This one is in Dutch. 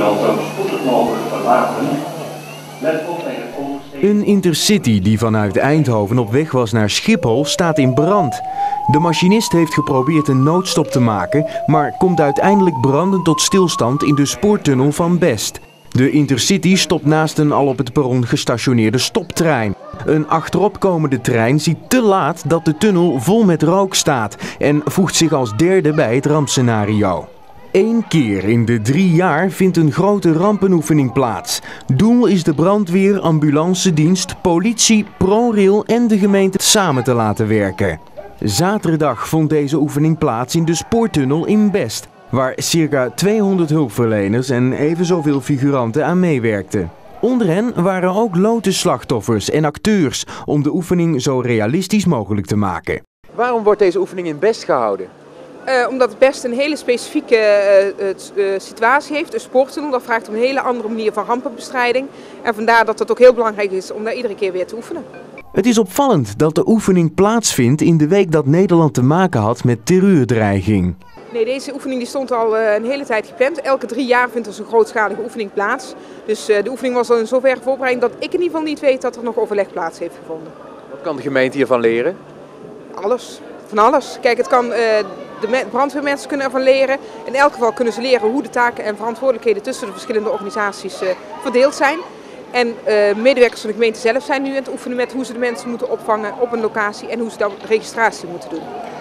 Schiphol zo spoedig mogelijk verlaten. Let op bij het ondersteunen. Een intercity die vanuit Eindhoven op weg was naar Schiphol staat in brand. De machinist heeft geprobeerd een noodstop te maken, maar komt uiteindelijk brandend tot stilstand in de spoortunnel van Best. De intercity stopt naast een al op het perron gestationeerde stoptrein. Een achteropkomende trein ziet te laat dat de tunnel vol met rook staat en voegt zich als derde bij het rampscenario. Eén keer in de 3 jaar vindt een grote rampenoefening plaats. Doel is de brandweer, ambulancedienst, politie, ProRail en de gemeente samen te laten werken. Zaterdag vond deze oefening plaats in de spoortunnel in Best, waar circa 200 hulpverleners en even zoveel figuranten aan meewerkten. Onder hen waren ook lotusslachtoffers en acteurs om de oefening zo realistisch mogelijk te maken. Waarom wordt deze oefening in Best gehouden? Omdat Best een hele specifieke situatie heeft, een spoortunnel. Dat vraagt om een hele andere manier van rampenbestrijding. En vandaar dat het ook heel belangrijk is om daar iedere keer weer te oefenen. Het is opvallend dat de oefening plaatsvindt in de week dat Nederland te maken had met terreurdreiging. Nee, deze oefening die stond al een hele tijd gepland. Elke 3 jaar vindt er zo'n grootschalige oefening plaats. Dus de oefening was al in zoverre voorbereid dat ik in ieder geval niet weet dat er nog overleg plaats heeft gevonden. Wat kan de gemeente hiervan leren? Alles. Van alles. Kijk, het kan, de brandweermensen kunnen ervan leren. In elk geval kunnen ze leren hoe de taken en verantwoordelijkheden tussen de verschillende organisaties verdeeld zijn. En medewerkers van de gemeente zelf zijn nu aan het oefenen met hoe ze de mensen moeten opvangen op een locatie en hoe ze dan registratie moeten doen.